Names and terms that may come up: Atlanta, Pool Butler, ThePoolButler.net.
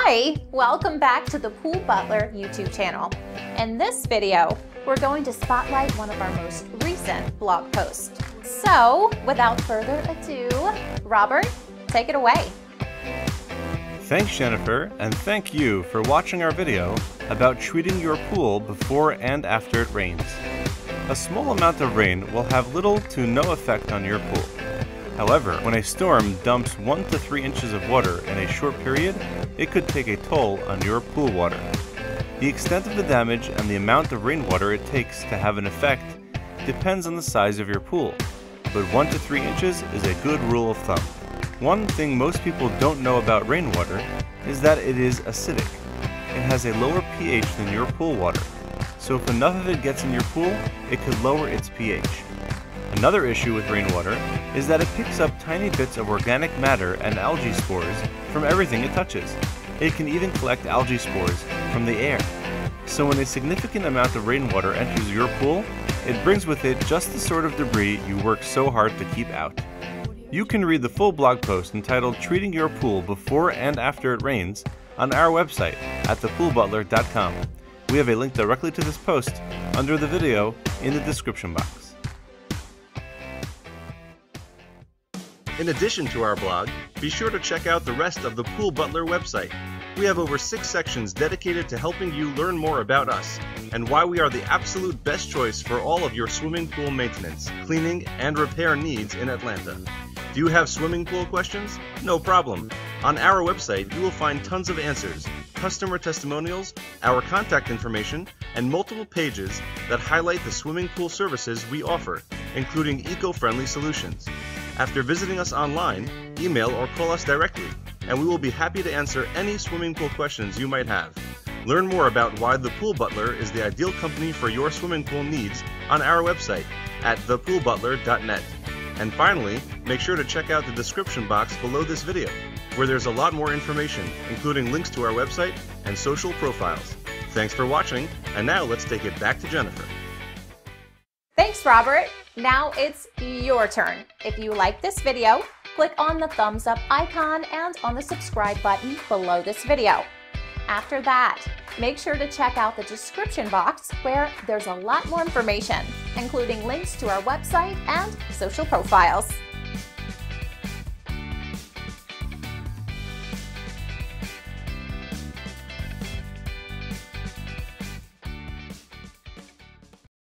Hi, welcome back to the Pool Butler YouTube channel. In this video, we're going to spotlight one of our most recent blog posts. So, without further ado, Robert, take it away. Thanks, Jennifer, and thank you for watching our video about treating your pool before and after it rains. A small amount of rain will have little to no effect on your pool. However, when a storm dumps 1 to 3 inches of water in a short period, it could take a toll on your pool water. The extent of the damage and the amount of rainwater it takes to have an effect depends on the size of your pool, but 1 to 3 inches is a good rule of thumb. One thing most people don't know about rainwater is that it is acidic. It has a lower pH than your pool water, so if enough of it gets in your pool, it could lower its pH. Another issue with rainwater is that it picks up tiny bits of organic matter and algae spores from everything it touches. It can even collect algae spores from the air. So when a significant amount of rainwater enters your pool, it brings with it just the sort of debris you work so hard to keep out. You can read the full blog post entitled Treating Your Pool Before and After It Rains on our website at ThePoolButler.com. We have a link directly to this post under the video in the description box. In addition to our blog, be sure to check out the rest of the Pool Butler website. We have over 6 sections dedicated to helping you learn more about us and why we are the absolute best choice for all of your swimming pool maintenance, cleaning, and repair needs in Atlanta. Do you have swimming pool questions? No problem. On our website, you will find tons of answers, customer testimonials, our contact information, and multiple pages that highlight the swimming pool services we offer, including eco-friendly solutions. After visiting us online, email or call us directly, and we will be happy to answer any swimming pool questions you might have. Learn more about why The Pool Butler is the ideal company for your swimming pool needs on our website at ThePoolButler.net. And finally, make sure to check out the description box below this video, where there's a lot more information, including links to our website and social profiles. Thanks for watching, and now let's take it back to Jennifer. Thanks, Robert. Now it's your turn. If you like this video, click on the thumbs up icon and on the subscribe button below this video. After that, make sure to check out the description box where there's a lot more information, including links to our website and social profiles.